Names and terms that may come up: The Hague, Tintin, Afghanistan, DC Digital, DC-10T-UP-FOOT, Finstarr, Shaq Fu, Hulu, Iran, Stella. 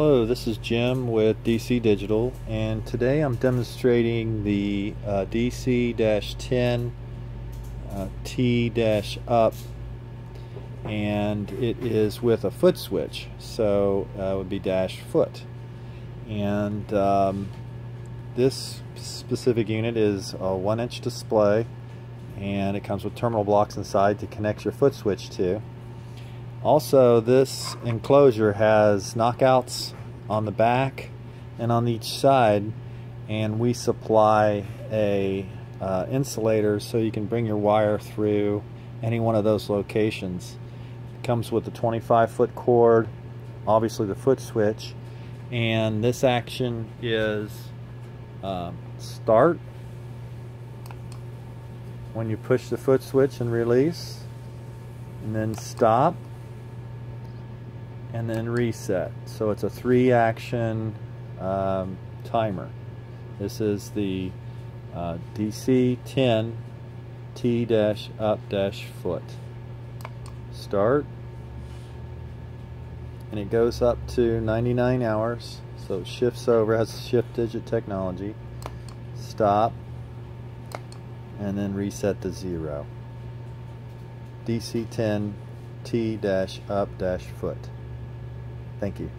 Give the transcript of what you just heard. Hello, this is Jim with DC Digital, and today I'm demonstrating the DC-10T-UP, and it is with a foot switch, so it would be dash foot. And this specific unit is a 1-inch display, and it comes with terminal blocks inside to connect your foot switch to. Also, this enclosure has knockouts on the back and on each side, and we supply a insulator so you can bring your wire through any one of those locations. It comes with the 25-foot cord, obviously the foot switch, and this action is start when you push the foot switch and release, and then stop, and then reset. So it's a 3-action timer. This is the DC-10T-UP-FOOT. Start, and it goes up to 99 hours, so it shifts over, has shift digit technology. Stop, and then reset to 0. DC-10T-UP-FOOT. Thank you.